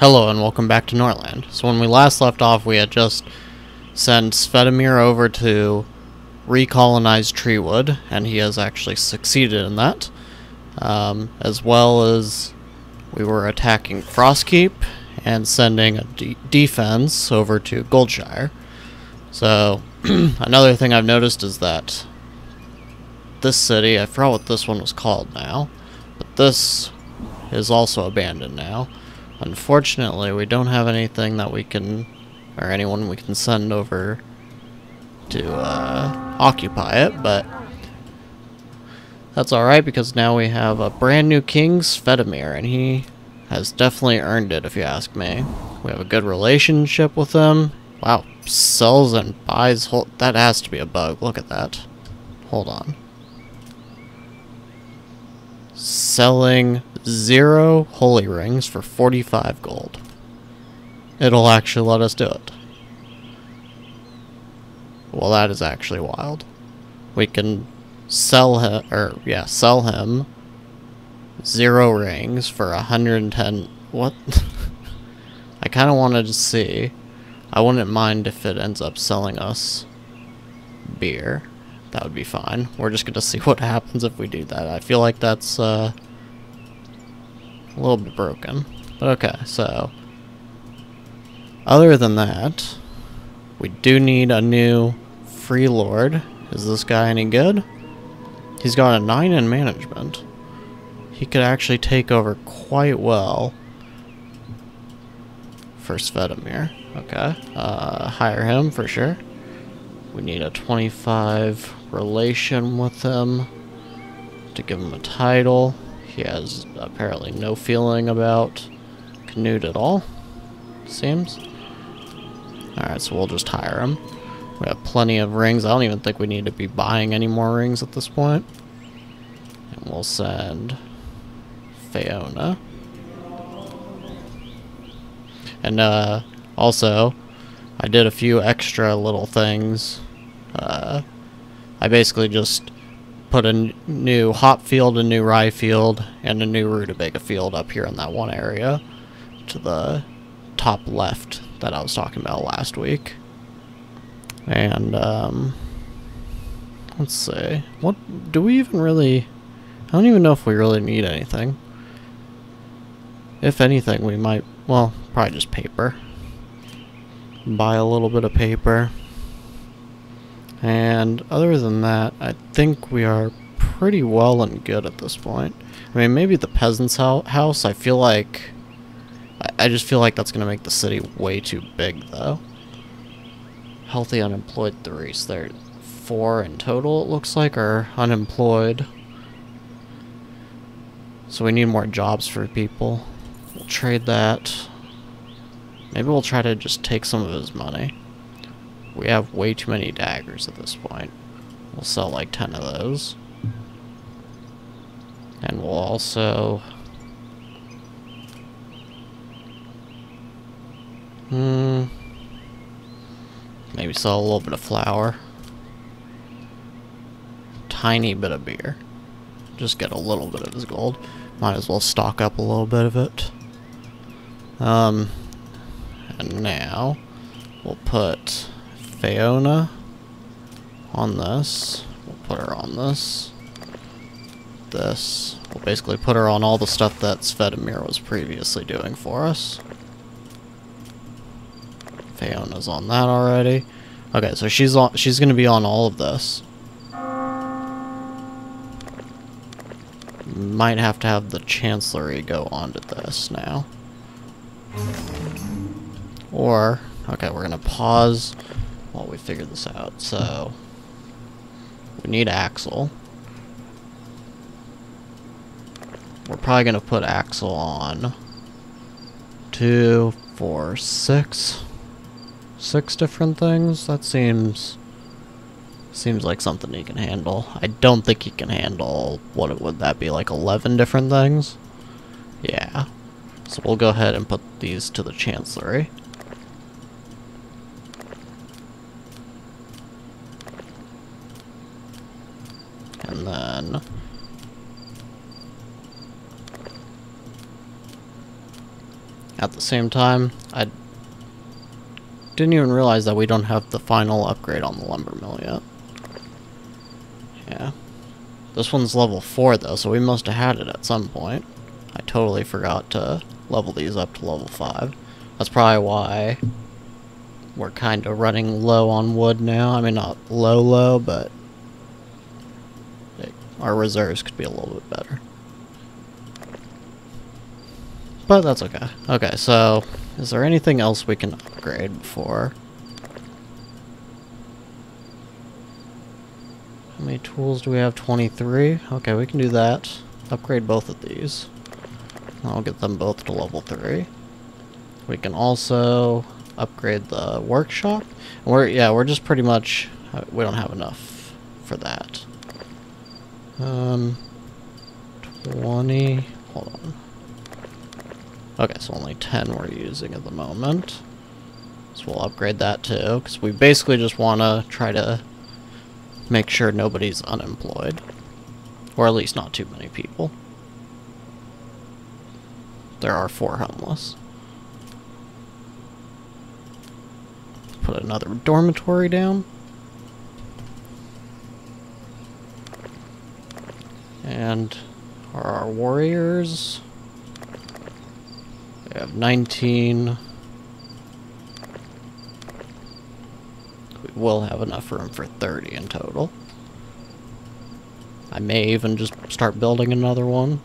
Hello and welcome back to Norland. So when we last left off, we had just sent Svetomir over to recolonize Treewood, and he has actually succeeded in that. As well as we were attacking Frostkeep and sending a defense over to Goldshire. So another thing I've noticed is that this city, I forgot what this one was called now, but this is also abandoned now. Unfortunately, we don't have anything that we can, or anyone we can send over to occupy it, but that's alright because now we have a brand new king, Svetomir, and he has definitely earned it if you ask me. We have a good relationship with him. Wow, sells and buys whole, that has to be a bug, look at that. Hold on. Selling 0 holy rings for 45 gold. It'll actually let us do it. Well, that is actually wild. We can sell him, or yeah, sell him 0 rings for 110. What? I kind of wanted to see. I wouldn't mind if it ends up selling us beer. That would be fine. We're just gonna see what happens if we do that. I feel like that's a little bit broken, but okay. So other than that, we do need a new free lord. Is this guy any good? He's got a 9 in management. He could actually take over quite well for Svetomir. Okay, hire him for sure. We need a 25 relation with him to give him a title. He has apparently no feeling about Canute at all, seems. Alright, so we'll just hire him. We have plenty of rings. I don't even think we need to be buying any more rings at this point. And we'll send Fiona. And also, I did a few extra little things. I basically just put a new hop field, a new rye field, and a new rutabaga field up here in that one area to the top left that I was talking about last week. And let's see, what do we even really, I don't even know if we really need anything. If anything, we might, well, probably just paper. Buy a little bit of paper. And other than that, I think we are pretty well and good at this point. I mean, maybe the peasant's house, I feel like, I just feel like that's going to make the city way too big, though. Healthy unemployed 3, so there are 4 in total, it looks like, are unemployed. So we need more jobs for people. We'll trade that. Maybe we'll try to just take some of his money. We have way too many daggers at this point. We'll sell like 10 of those. And we'll also... maybe sell a little bit of flour. Tiny bit of beer. Just get a little bit of his gold. Might as well stock up a little bit of it. And now we'll put Fiona on this. We'll put her on this. This. We'll basically put her on all the stuff that Svetomir was previously doing for us. Fiona's on that already. Okay, so she's on. She's going to be on all of this. Might have to have the Chancellery go onto this now. Or, okay, we're going to pause while we figure this out. So, we need Axel. We're probably going to put Axel on 6 different things. That seems like something he can handle. I don't think he can handle, what would that be, like 11 different things? Yeah. So we'll go ahead and put these to the Chancellery. And then At the same time, I didn't even realize that we don't have the final upgrade on the lumber mill yet. Yeah. This one's level 4 though, so we must have had it at some point. I totally forgot to level these up to level 5. That's probably why we're kind of running low on wood now. I mean, not low, but our reserves could be a little bit better. But that's okay. Okay, so is there anything else we can upgrade before? How many tools do we have? 23? Okay, we can do that. Upgrade both of these. I'll get them both to level 3. We can also upgrade the workshop. We're just pretty much, we don't have enough for that. 20, hold on. Okay, so only 10 we're using at the moment. So we'll upgrade that too, because we basically just want to try to make sure nobody's unemployed. Or at least not too many people. There are 4 homeless. Put another dormitory down. And are our warriors... We have 19. We will have enough room for 30 in total. I may even just start building another one.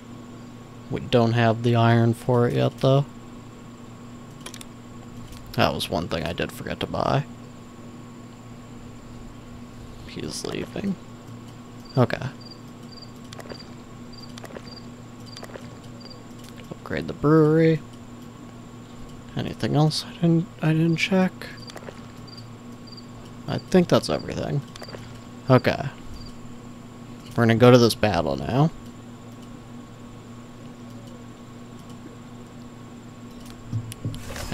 We don't have the iron for it yet, though. That was one thing I did forget to buy. He's leaving. Okay. Upgrade the brewery. Anything else I didn't check? I think that's everything. Okay. We're gonna go to this battle now.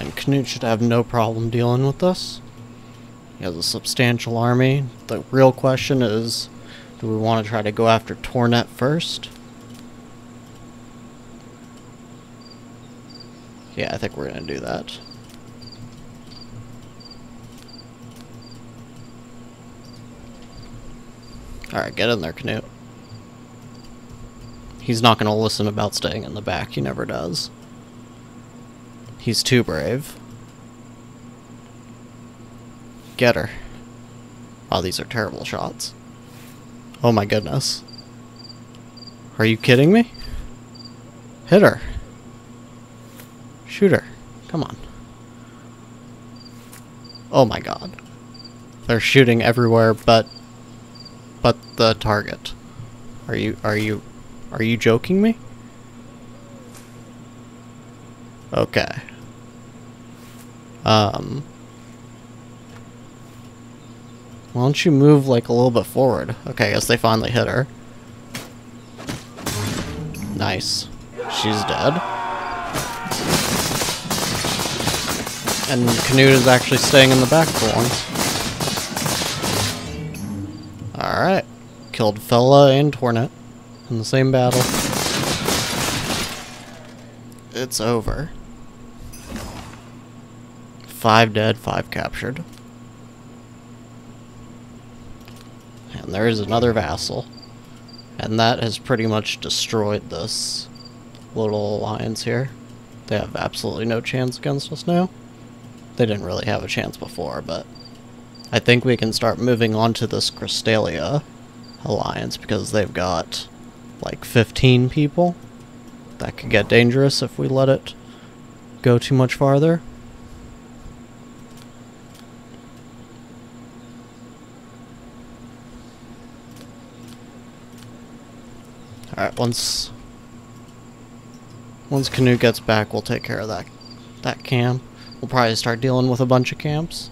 And Canute should have no problem dealing with this. He has a substantial army. The real question is, do we want to try to go after Tornet first? Yeah, I think we're going to do that. Alright, get in there, Canute. He's not going to listen about staying in the back. He never does. He's too brave. Get her. Wow, these are terrible shots. Oh my goodness. Are you kidding me? Hit her. Shoot her. Come on. Oh my god. They're shooting everywhere but the target. Are you joking me? Okay. Why don't you move like a little bit forward? Okay, I guess they finally hit her. Nice. She's dead. And Canute is actually staying in the back for once. Alright. Killed Fella and Tornet in the same battle. It's over. 5 dead, 5 captured. And there is another vassal. And that has pretty much destroyed this little alliance here. They have absolutely no chance against us now. They didn't really have a chance before, but I think we can start moving on to this Cristalia alliance because they've got like 15 people. That could get dangerous if we let it go too much farther. Alright, once Canute gets back, we'll take care of that camp. We'll probably start dealing with a bunch of camps.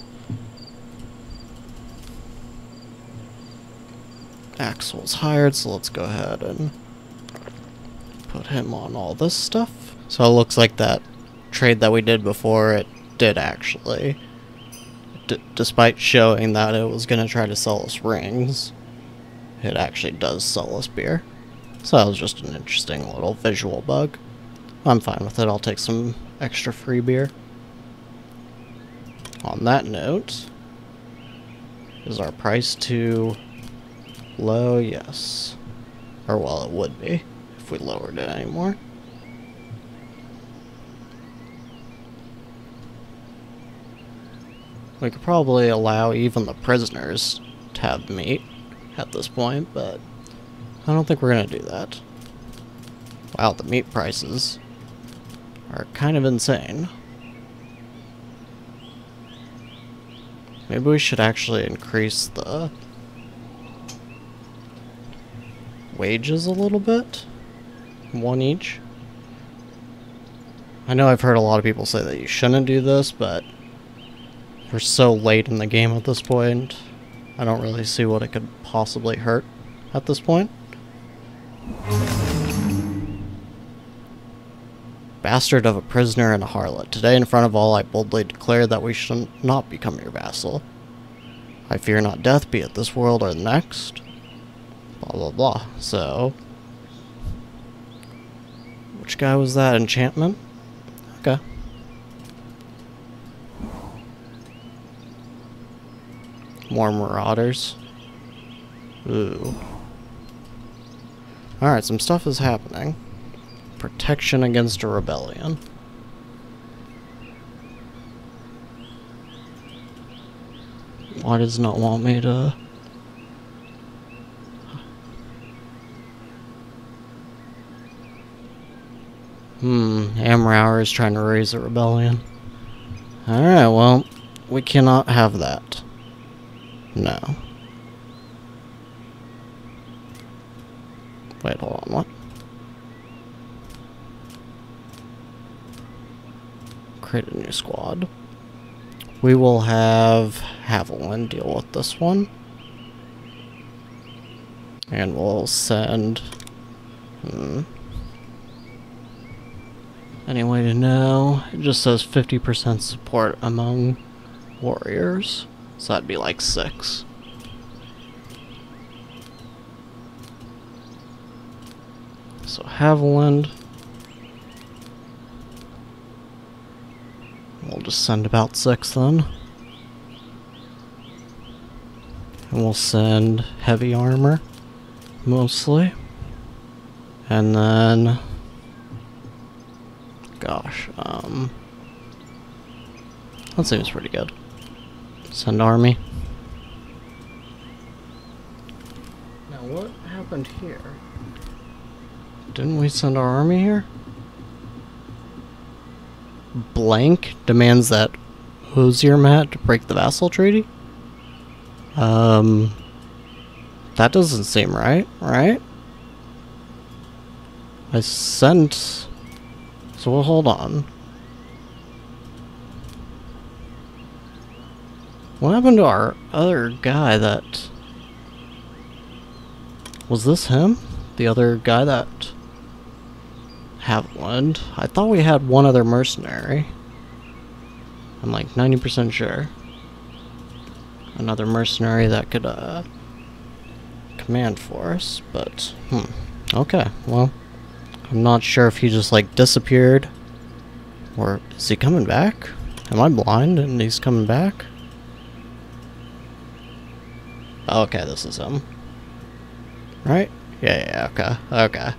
Axel's hired, so let's go ahead and put him on all this stuff. So it looks like that trade that we did before, it did actually. Despite showing that it was going to try to sell us rings, it actually does sell us beer. So that was just an interesting little visual bug. I'm fine with it. I'll take some extra free beer. On that note, is our price too low? Yes. Or, well, it would be if we lowered it anymore. We could probably allow even the prisoners to have meat at this point, but I don't think we're gonna do that. Wow, the meat prices are kind of insane. Maybe we should actually increase the wages a little bit. One each. I know I've heard a lot of people say that you shouldn't do this, but we're so late in the game at this point, I don't really see what it could possibly hurt at this point. Bastard of a prisoner and a harlot. Today in front of all I boldly declare that we shall not become your vassal. I fear not death, be it this world or the next. Blah blah blah. So, which guy was that? Enchantment? Okay. More marauders. Ooh. Alright, some stuff is happening. Protection against a rebellion. Why does it not want me to... Amrower is trying to raise a rebellion. Alright, well, we cannot have that. No. Wait, hold on, what? Create a new squad. We will have Haviland deal with this one. And we'll send... Any way to know? It just says 50% support among warriors. So that'd be like 6. So Haviland. We'll just send about 6 then. And we'll send heavy armor, mostly. And then... Gosh, that seems pretty good. Send army. Now what happened here? Didn't we send our army here? Blank demands that Hosiermat to break the vassal treaty? That doesn't seem right, right? I sent... So we'll hold on. What happened to our other guy that... Was this him? The other guy that... Haviland? I thought we had one other mercenary. I'm like 90% sure. Another mercenary that could, command for us, but... Okay, well... I'm not sure if he just, like, disappeared. Or is he coming back? Am I blind and he's coming back? Okay, this is him. Right? Yeah, okay, okay.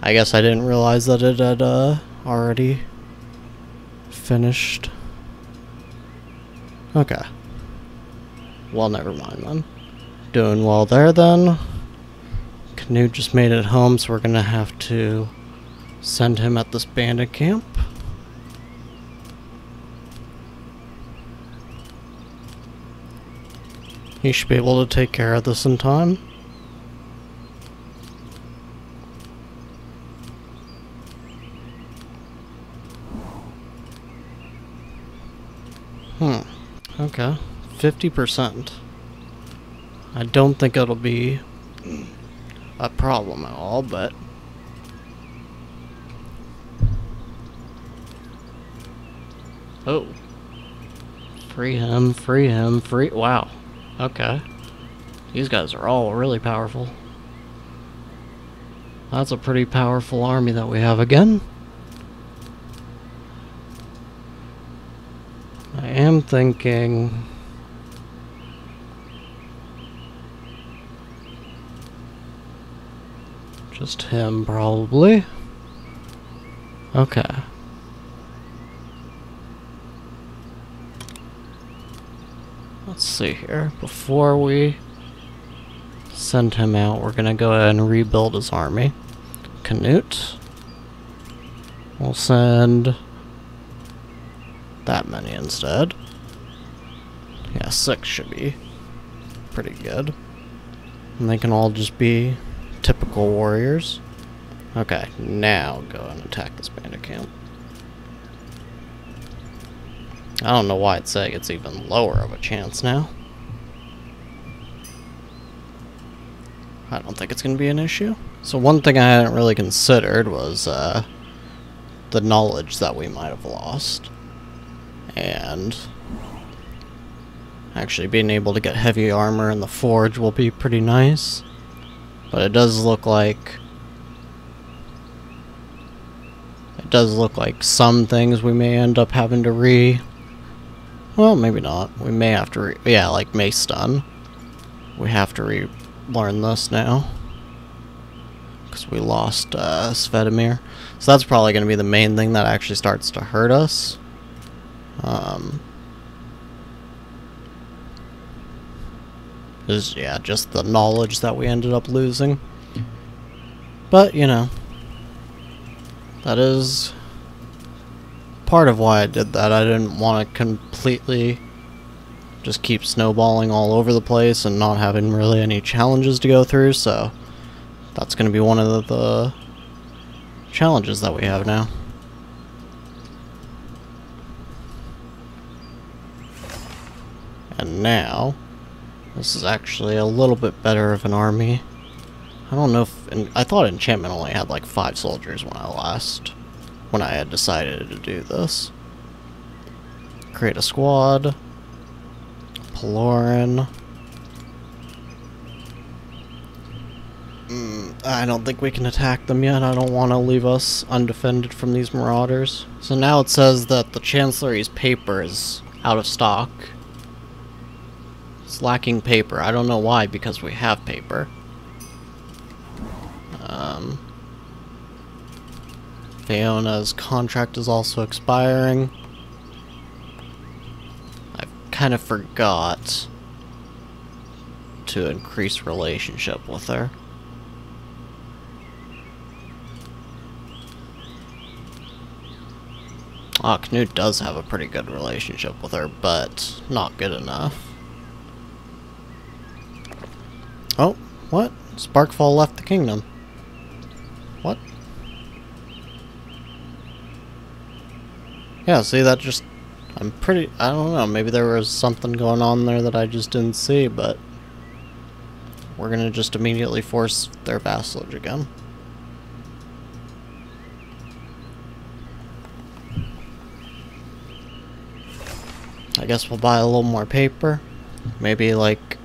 I guess I didn't realize that it had, already finished. Okay. Well, never mind then. Doing well there then. Canute just made it home, so we're gonna have to send him at this bandit camp. He should be able to take care of this in time. Okay. 50%. I don't think it'll be a problem at all, but... Oh. Free him, free him, free... Wow. Okay. These guys are all really powerful. That's a pretty powerful army that we have again. am thinking... just him, probably. Okay. Let's see here. Before we send him out, we're gonna go ahead and rebuild his army. Canute. We'll send that many instead. Yeah, 6 should be pretty good. And they can all just be typical warriors. Okay, now go and attack this bandit camp. I don't know why it's saying it's even lower of a chance now. I don't think it's going to be an issue. So one thing I hadn't really considered was the knowledge that we might have lost. And actually being able to get heavy armor in the forge will be pretty nice. But it does look like... it does look like some things we may end up having to well, maybe not. We may have to yeah, like Mace Stun. We have to relearn this now. Because we lost Svetomir. So that's probably going to be the main thing that actually starts to hurt us. Is, yeah, just the knowledge that we ended up losing. But, you know, that is part of why I did that. I didn't want to completely just keep snowballing all over the place and not having really any challenges to go through, so that's going to be one of the challenges that we have now. And now, this is actually a little bit better of an army. I don't know if... I thought Enchantment only had like 5 soldiers when I had decided to do this. Create a squad. Pelerin. I don't think we can attack them yet. I don't want to leave us undefended from these marauders. So now it says that the Chancellery's paper is out of stock. It's lacking paper. I don't know why, because we have paper. Fiona's contract is also expiring. I kind of forgot to increase relationship with her. Ah, Knut does have a pretty good relationship with her, but not good enough. Oh, what? Sparkfall left the kingdom. What? Yeah, see, that just... I don't know, maybe there was something going on there that I just didn't see, but... we're gonna just immediately force their vassalage again. I guess we'll buy a little more paper. Maybe, like...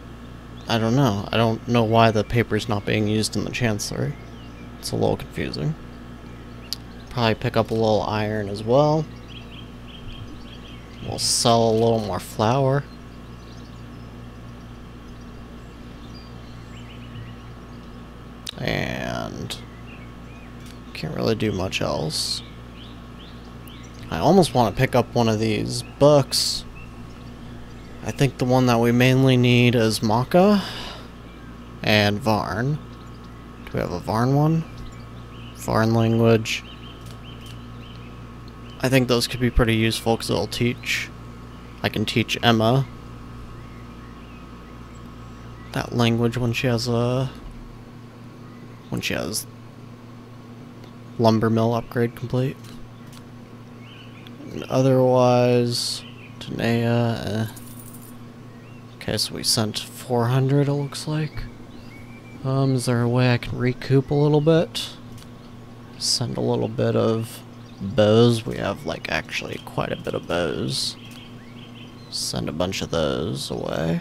I don't know. I don't know why the paper's not being used in the Chancellery. It's a little confusing. Probably pick up a little iron as well. We'll sell a little more flour. And... can't really do much else. I almost want to pick up one of these books. I think the one that we mainly need is Maka and Varn. Do we have a Varn one? Varn language. I think those could be pretty useful because they'll teach. I can teach Emma that language when she has a... when she has lumber mill upgrade complete. And otherwise, Tanea. Okay, so we sent 400, it looks like. Is there a way I can recoup a little bit? Send a little bit of bows. We have, like, actually quite a bit of bows. Send a bunch of those away.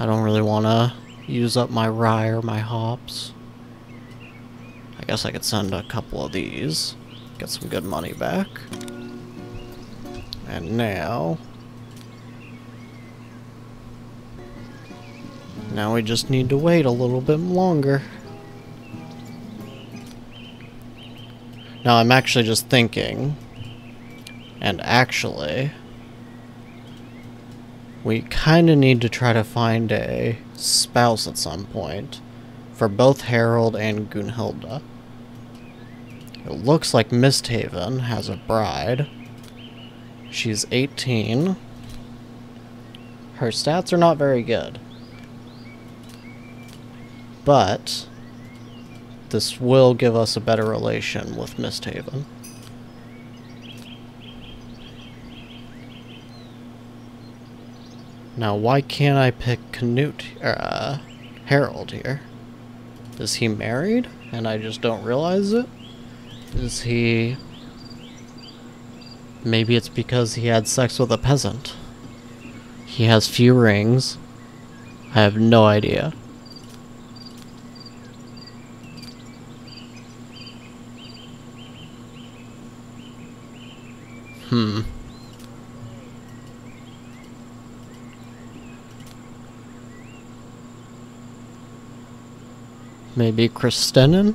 I don't really want to use up my rye or my hops. I guess I could send a couple of these. Get some good money back. And now we just need to wait a little bit longer. Now I'm actually just thinking, and actually, we kind of need to try to find a spouse at some point for both Harold and Gunhilda. It looks like Misthaven has a bride. She's 18. Her stats are not very good. But this will give us a better relation with Misthaven. Now, why can't I pick Canute, Harold here? Is he married and I just don't realize it? Is he... Maybe it's because he had sex with a peasant. He has few rings. I have no idea. Maybe Cristalia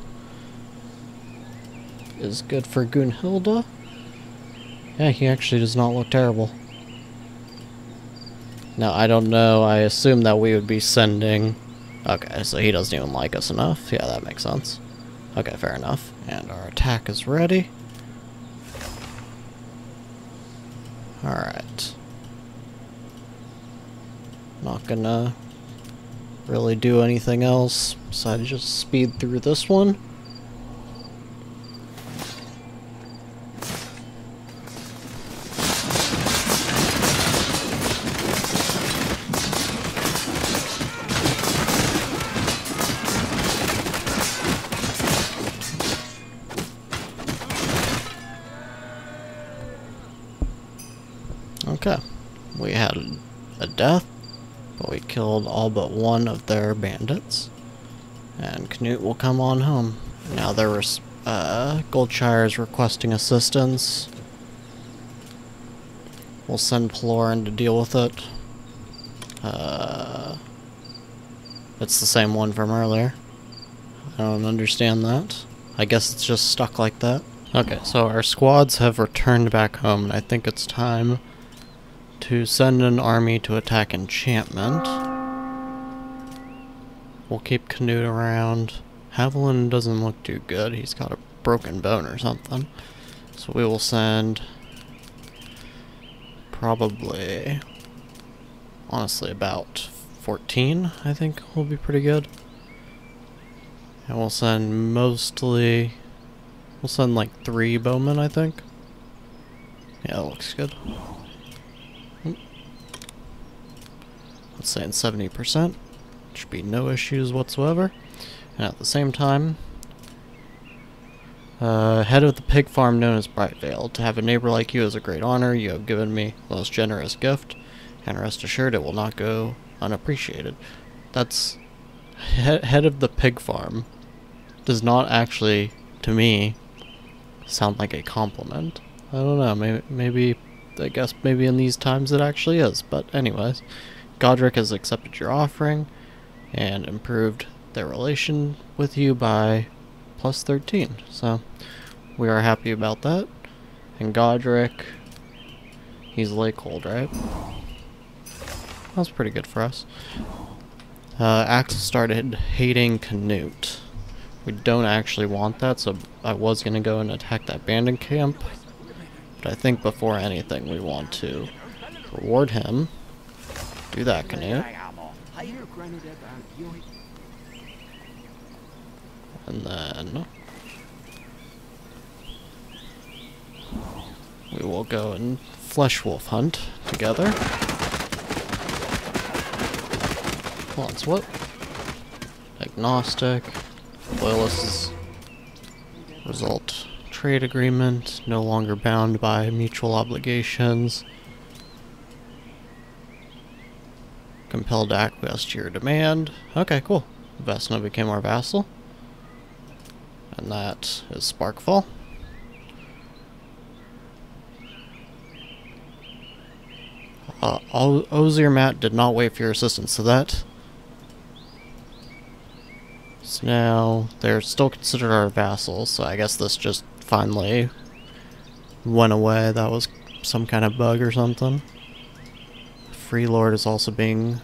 is good for Gunhilda. Yeah, he actually does not look terrible. Now, I don't know. I assume that we would be sending... Okay, so he doesn't even like us enough. Yeah, that makes sense. Okay, fair enough. And our attack is ready. Alright. Not gonna really do anything else besides just speed through this one. Okay, we had a death, but we killed all but one of their bandits, and Canute will come on home. Now there was Goldshire is requesting assistance. We'll send Pelerin to deal with it. It's the same one from earlier. I don't understand that. I guess it's just stuck like that. Okay, so our squads have returned back home, and I think it's time to send an army to attack Enchantment. We'll keep Canute around. Haviland doesn't look too good. He's got a broken bone or something. So we will send probably, honestly, about 14, I think will be pretty good. And we'll send mostly, we'll send like 3 bowmen, I think. Yeah, that looks good. Let's say in 70%, should be no issues whatsoever. And at the same time, head of the pig farm known as Brightvale, to have a neighbor like you is a great honor. You have given me the most generous gift, and rest assured it will not go unappreciated. That's head of the pig farm does not actually, to me, sound like a compliment. I don't know. Maybe I guess maybe in these times it actually is. But anyways. Godric has accepted your offering and improved their relation with you by plus 13. So we are happy about that. And Godric, he's Lakehold, right? That's pretty good for us. Axel started hating Canute. We don't actually want that, so I was going to go and attack that bandit camp. But I think before anything we want to reward him. Do that, Canute. And then we will go and flesh wolf hunt together. Hold on, so what? Agnostic. Loyalists result. Trade agreement. No longer bound by mutual obligations. Compelled to acquiesce to your demand. Okay, cool. Vesna became our vassal. And that is Sparkfall. Ozirmat did not wait for your assistance, so that... So now they're still considered our vassals, so I guess this just finally went away. That was some kind of bug or something. Freelord is also being...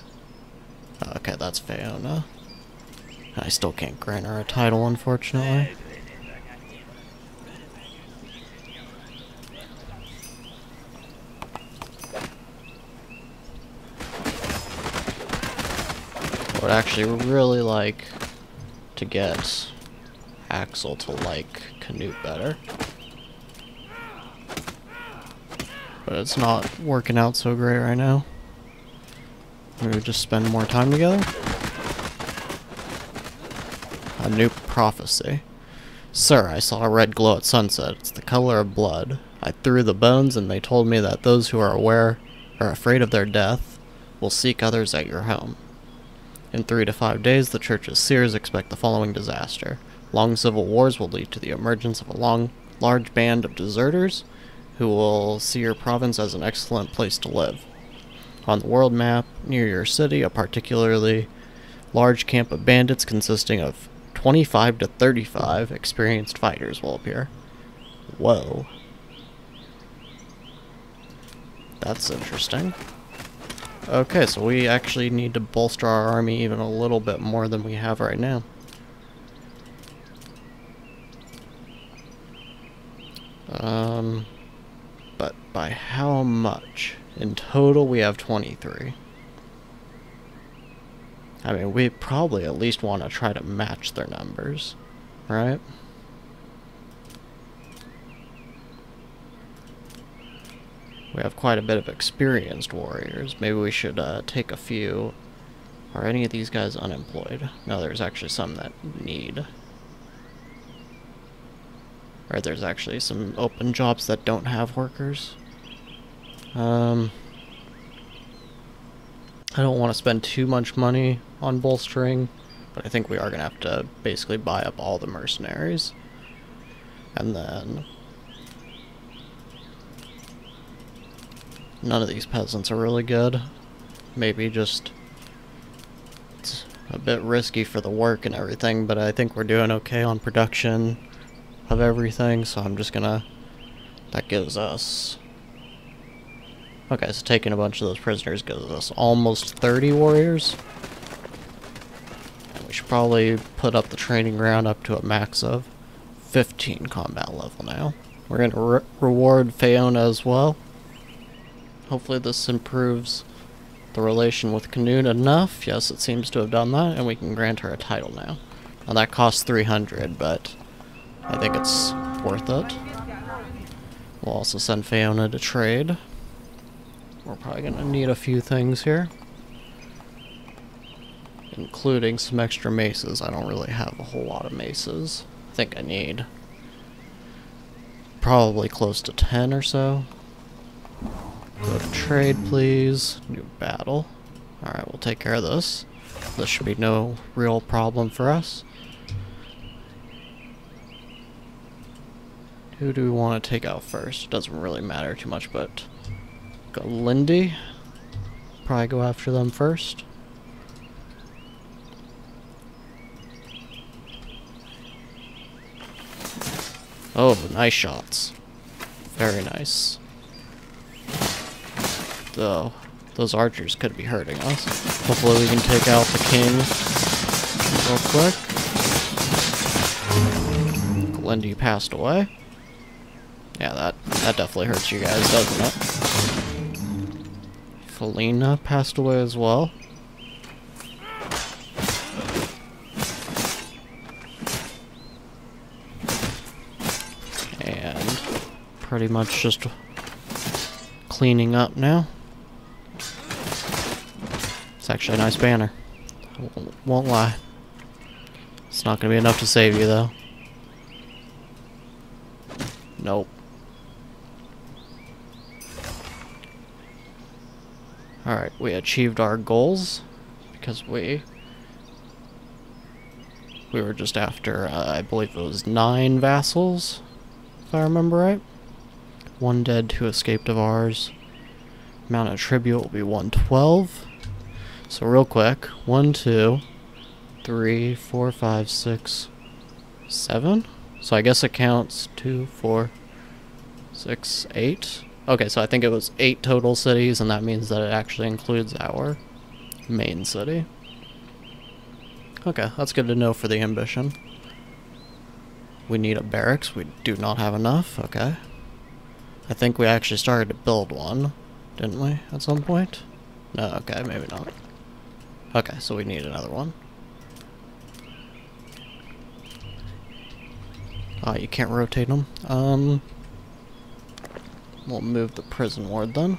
Okay, that's Fiona. I still can't grant her a title, unfortunately. I would actually really like to get Axel to like Canute better. But it's not working out so great right now. Maybe we just spend more time together? A new prophecy. Sir, I saw a red glow at sunset. It's the color of blood. I threw the bones and they told me that those who are aware or afraid of their death will seek others at your home. In 3 to 5 days, the church's seers expect the following disaster. Long civil wars will lead to the emergence of a large band of deserters who will see your province as an excellent place to live. On the world map, near your city, a particularly large camp of bandits consisting of 25 to 35 experienced fighters will appear. Whoa. That's interesting. Okay, so we actually need to bolster our army even a little bit more than we have right now. But by how much? In total, we have 23. I mean, we probably at least want to try to match their numbers, right? We have quite a bit of experienced warriors. Maybe we should take a few. Are any of these guys unemployed? No, there's actually some that need. Right, there's actually some open jobs that don't have workers. I don't want to spend too much money on bolstering, but I think we are going to have to basically buy up all the mercenaries. And then... None of these peasants are really good. Maybe just... It's a bit risky for the work and everything, but I think we're doing okay on production of everything, so I'm just gonna... That gives us... Okay, so taking a bunch of those prisoners gives us almost 30 warriors. And we should probably put up the training ground up to a max of 15 combat level now. We're gonna reward Fiona as well. Hopefully this improves the relation with Canute enough. Yes, it seems to have done that, and we can grant her a title now. Now that costs 300, but I think it's worth it. We'll also send Fiona to trade. We're probably going to need a few things here, including some extra maces. I don't really have a whole lot of maces. I think I need probably close to 10 or so. Go to trade, please. New battle. Alright, we'll take care of this. This should be no real problem for us. Who do we want to take out first? It doesn't really matter too much, but... Go Lindy. Probably go after them first. Oh, nice shots. Very nice. Though, those archers could be hurting us. Hopefully we can take out the king real quick. Glendy passed away. Yeah, that definitely hurts you guys, doesn't it? Felina passed away as well. And pretty much just cleaning up now. It's actually a nice banner. Won't lie. It's not going to be enough to save you, though. Nope. Alright, we achieved our goals. Because we were just after, I believe it was 9 vassals. If I remember right. 1 dead, 2 escaped of ours. Amount of tribute will be 112. So real quick, 1, 2, 3, 4, 5, 6, 7. So I guess it counts 2, 4, 6, 8. Okay, so I think it was 8 total cities, and that means that it actually includes our main city. Okay, that's good to know for the ambition. We need a barracks. We do not have enough. Okay. I think we actually started to build one, didn't we, at some point? No, okay, maybe not. Okay, so we need another one. Oh, you can't rotate them. We'll move the prison ward then.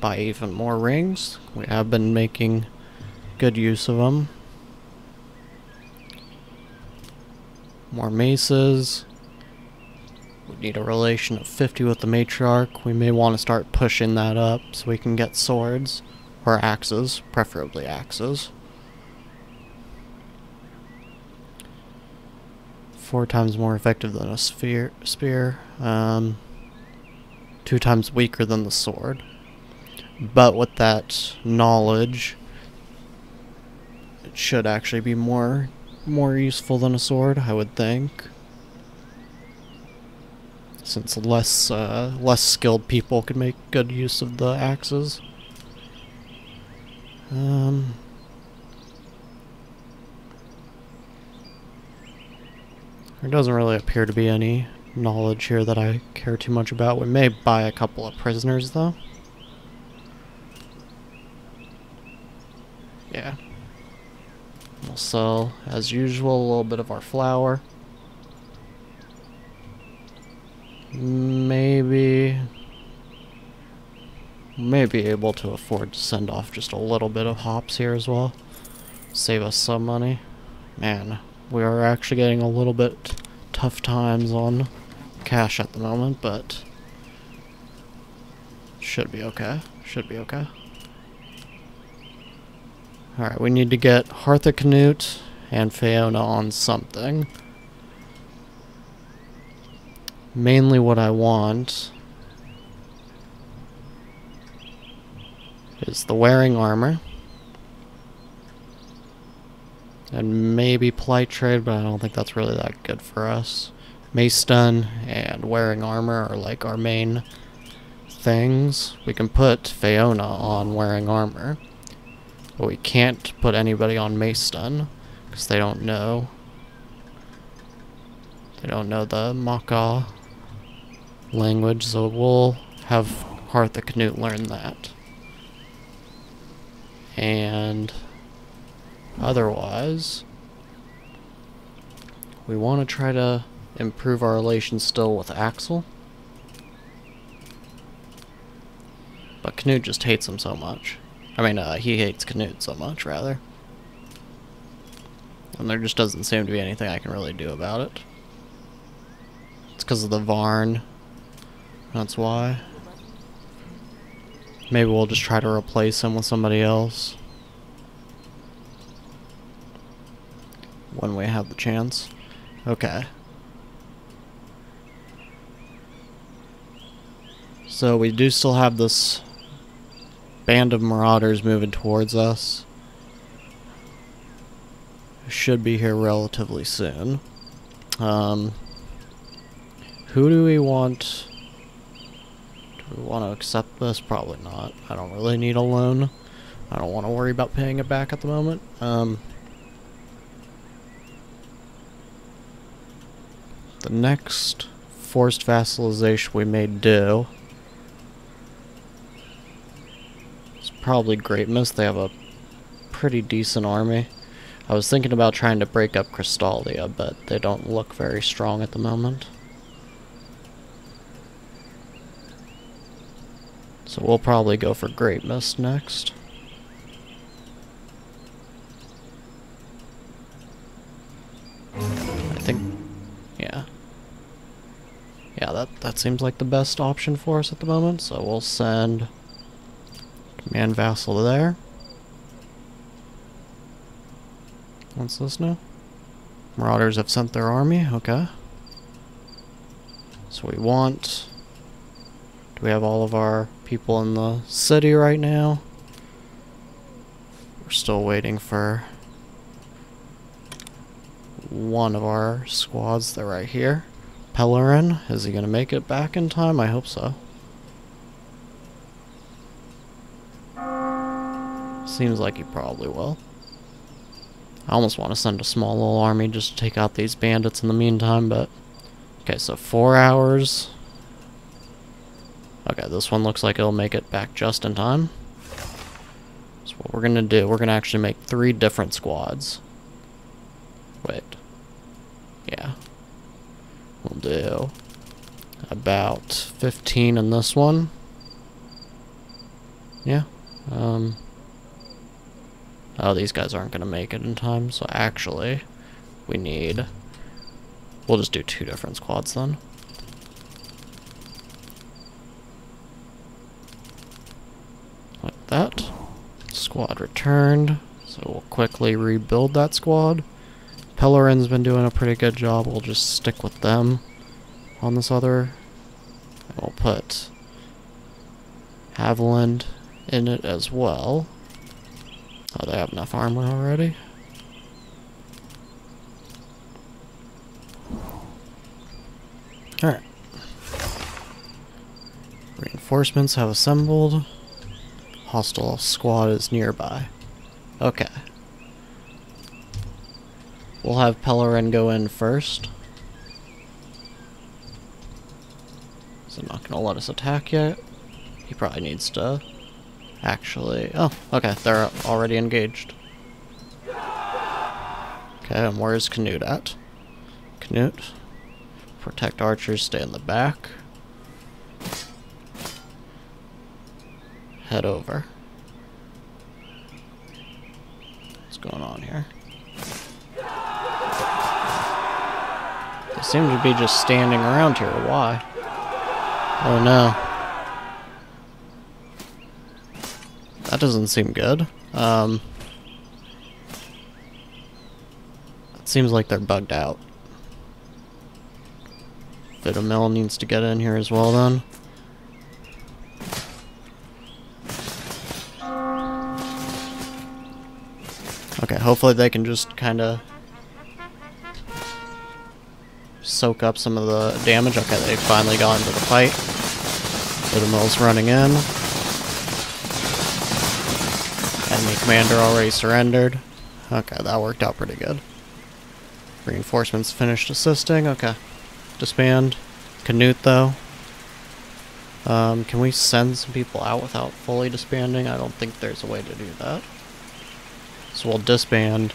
Buy even more rings. We have been making good use of them. More maces. We need a relation of 50 with the matriarch. We may want to start pushing that up so we can get swords or axes, preferably axes. 4 times more effective than a spear. 2 times weaker than the sword. But with that knowledge, it should actually be more useful than a sword, I would think, since less skilled people can make good use of the axes. There doesn't really appear to be any knowledge here that I care too much about. We may buy a couple of prisoners though. Yeah. We'll sell, as usual, a little bit of our flour. Maybe we may be able to afford to send off just a little bit of hops here as well. Save us some money. Man, we are actually getting a little bit tough times on cash at the moment, but should be okay. Should be okay. Alright, we need to get Harthacnut and Fiona on something. Mainly what I want is the wearing armor. And maybe ply trade, but I don't think that's really that good for us. Mace stun and wearing armor are like our main things. We can put Fiona on wearing armor. But we can't put anybody on mace stun because they don't know. They don't know the Maka language, so we'll have Harthacnut learn that. And otherwise, we want to try to improve our relations still with Axel. But Canute just hates him so much. I mean, he hates Canute so much, rather. And there just doesn't seem to be anything I can really do about it. It's because of the Varn. That's why. Maybe we'll just try to replace him with somebody else when we have the chance. Okay. So we do still have this band of marauders moving towards us. Should be here relatively soon. Who do we want? Do we want to accept this? Probably not. I don't really need a loan. I don't want to worry about paying it back at the moment. The next forced vassalization we may do, probably Great Mist. They have a pretty decent army. I was thinking about trying to break up Cristalia, but they don't look very strong at the moment. So we'll probably go for Great Mist next. I think, yeah. Yeah, that seems like the best option for us at the moment, so we'll send command vassal there. What's this now? Marauders have sent their army, okay. So we want... Do we have all of our people in the city right now. We're still waiting for one of our squads. They're right here. Pelerin, is he gonna make it back in time? I hope so. Seems like he probably will. I almost want to send a small little army just to take out these bandits in the meantime, but... Okay, so 4 hours. Okay, this one looks like it'll make it back just in time. So what we're going to do, we're going to actually make 3 different squads. Wait. Yeah. We'll do about 15 in this one. Yeah. Oh, these guys aren't going to make it in time, so actually, we need... We'll just do 2 different squads then. Like that. Squad returned. So we'll quickly rebuild that squad. Pelerin's been doing a pretty good job. We'll just stick with them on this other. And we'll put Haviland in it as well. Oh, they have enough armor already. Alright. Reinforcements have assembled. Hostile squad is nearby. Okay. We'll have Pelerin go in first. So not gonna let us attack yet. He probably needs to... Actually, oh, okay, they're already engaged. Okay, and where's Canute at? Canute, protect archers, stay in the back. Head over. What's going on here? They seem to be just standing around here, why? Oh no. That doesn't seem good. It seems like they're bugged out. Bitomel needs to get in here as well then. Okay, hopefully they can just kind of soak up some of the damage. Okay, they finally got into the fight. Bitomel's running in. The commander already surrendered. Okay, that worked out pretty good. Reinforcements finished assisting. Okay. Disband. Canute, though. Can we send some people out without fully disbanding? I don't think there's a way to do that. So we'll disband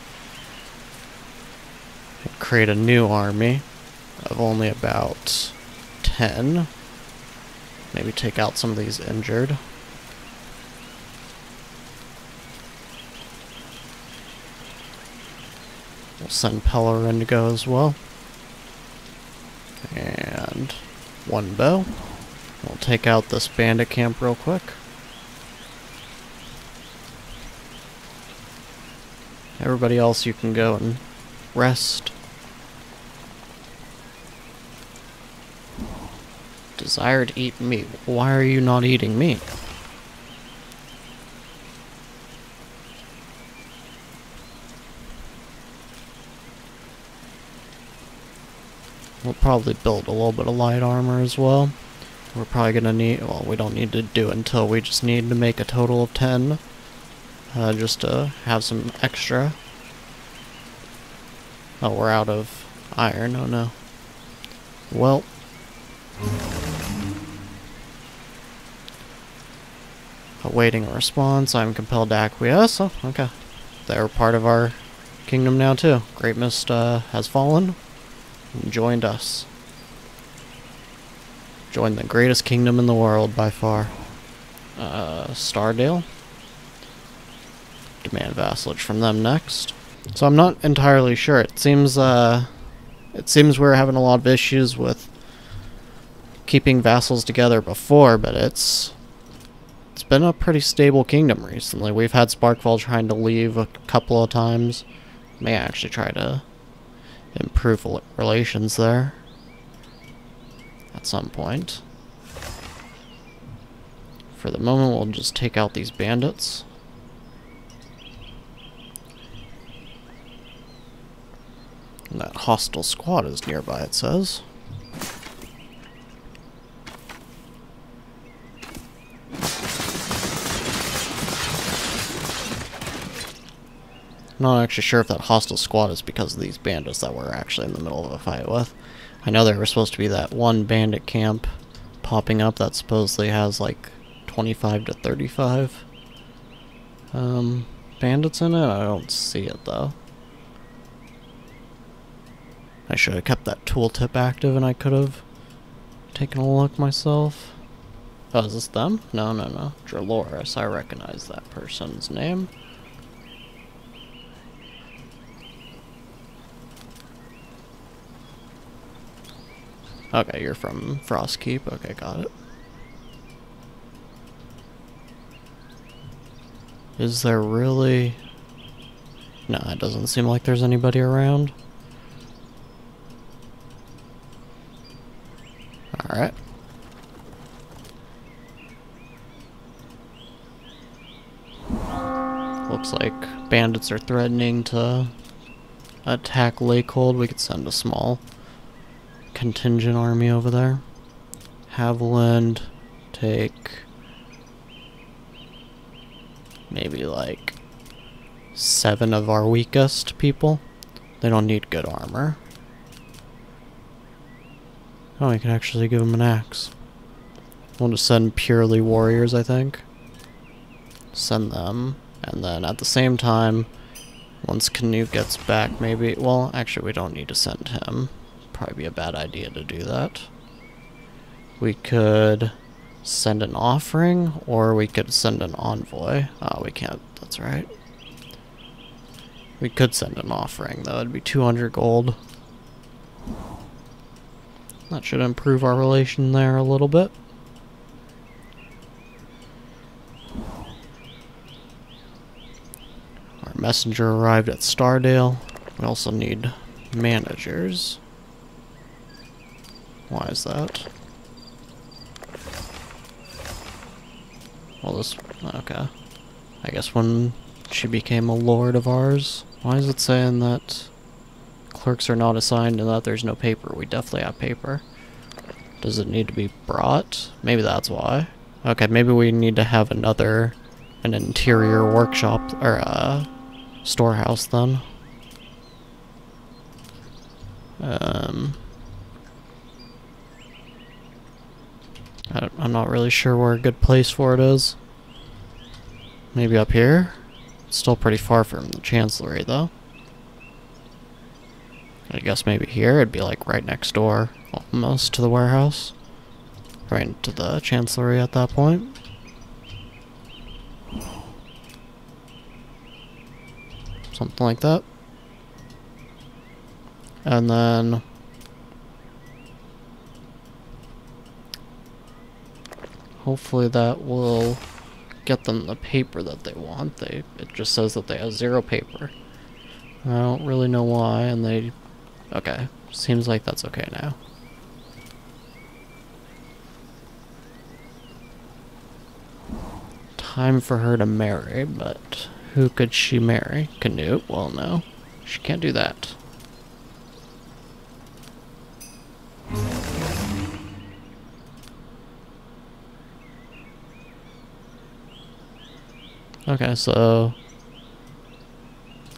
and create a new army of only about 10. Maybe take out some of these injured. We'll send Pelerin to go as well. And one bow. We'll take out this bandit camp real quick. Everybody else, you can go and rest. Desire to eat meat. Why are you not eating meat? We'll probably build a little bit of light armor as well. We're probably gonna need, well, we don't need to do until we just need to make a total of 10. Just to have some extra. Oh, we're out of iron, oh no. Well. Awaiting a response, I'm compelled to acquiesce. Oh, okay. They're part of our kingdom now too. Great Mist has fallen. Joined us. Joined the greatest kingdom in the world by far. Stardale. Demand vassalage from them next. So I'm not entirely sure. It seems we're having a lot of issues with keeping vassals together before, but it's been a pretty stable kingdom recently. We've had Sparkfall trying to leave a couple of times. May actually try to improve relations there at some point. For the moment, we'll just take out these bandits. And that hostile squad is nearby, it says. I'm not actually sure if that hostile squad is because of these bandits that we're actually in the middle of a fight with. I know there was supposed to be that one bandit camp popping up that supposedly has like 25 to 35 bandits in it. I don't see it though. I should have kept that tooltip active and I could have taken a look myself. Oh, is this them? No, no, no. Droloris. I recognize that person's name. Okay, you're from Frostkeep. Okay, got it. Is there really... No, it doesn't seem like there's anybody around. Alright. Looks like bandits are threatening to attack Lakehold. We could send a small contingent army over there. Haviland, take maybe like 7 of our weakest people. They don't need good armor. Oh, we can actually give them an axe. We'll just send purely warriors, I think. Send them, and then at the same time, once Canute gets back, maybe, well, actually we don't need to send him. Probably be a bad idea to do that. We could send an offering, or we could send an envoy. Oh, we can't, that's right. We could send an offering, though. It'd be 200 gold. That should improve our relation there a little bit. Our messenger arrived at Stardale. We also need managers. Why is that? Well, this... okay. I guess when she became a lord of ours... Why is it saying that clerks are not assigned and that there's no paper? We definitely have paper. Does it need to be brought? Maybe that's why. Okay, maybe we need to have another... an interior workshop, or storehouse then. I'm not really sure where a good place for it is. Maybe up here? It's still pretty far from the Chancellery, though. I guess maybe here? It'd be like right next door, almost, to the warehouse. Right to the Chancellery at that point. Something like that. And then... hopefully that will get them the paper that they want. It just says that they have 0 paper. I don't really know why, and they... okay, seems like that's okay now. Time for her to marry, but who could she marry? Canute? Well, no. She can't do that. Okay, so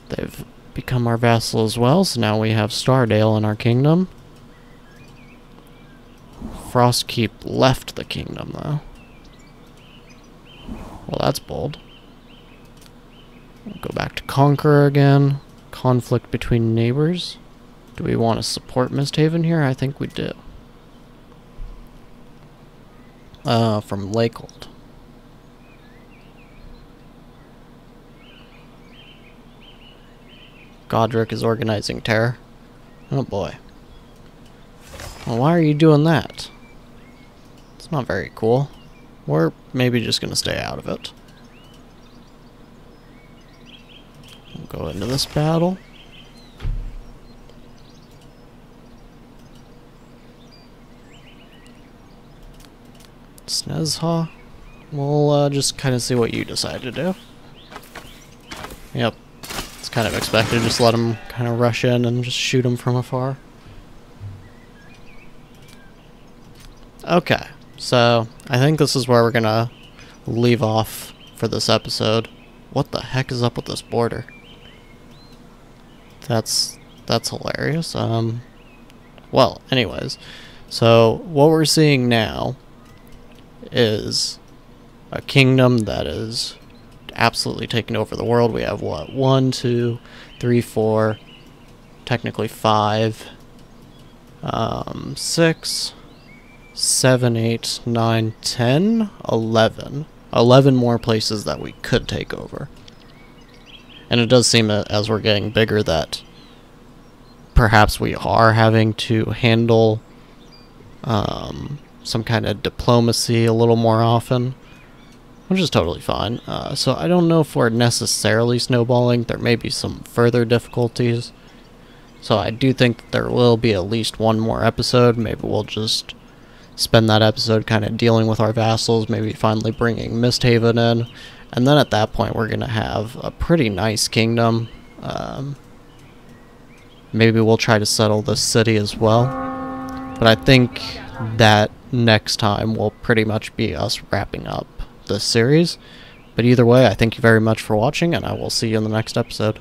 they've become our vassal as well, so now we have Stardale in our kingdom. Frostkeep left the kingdom, though. Well, that's bold. We'll go back to Conqueror again. Conflict between neighbors. Do we want to support Misthaven here? I think we do. From Lakehold. Godric is organizing terror. Oh boy. Well, why are you doing that? It's not very cool. We're maybe just gonna stay out of it. We'll go into this battle. Snezha. We'll just kind of see what you decide to do. Yep. It's kind of expected. Just let them kind of rush in and just shoot them from afar. Okay. So, I think this is where we're gonna leave off for this episode. What the heck is up with this border? That's hilarious. Well, anyways. So, what we're seeing now is a kingdom that is absolutely taking over the world. We have, what, 1, 2, 3, 4, technically 5, 6, 7, 8, 9, 10, 11. 11 more places that we could take over. And it does seem as we're getting bigger that perhaps we are having to handle some kind of diplomacy a little more often, which is totally fine. So I don't know if we're necessarily snowballing. There may be some further difficulties. So I do think that there will be at least one more episode. Maybe we'll just spend that episode kind of dealing with our vassals, maybe finally bringing Misthaven in. And then at that point, we're going to have a pretty nice kingdom. Maybe we'll try to settle this city as well. But I think that next time will pretty much be us wrapping up this series. But either way, I thank you very much for watching, and I will see you in the next episode.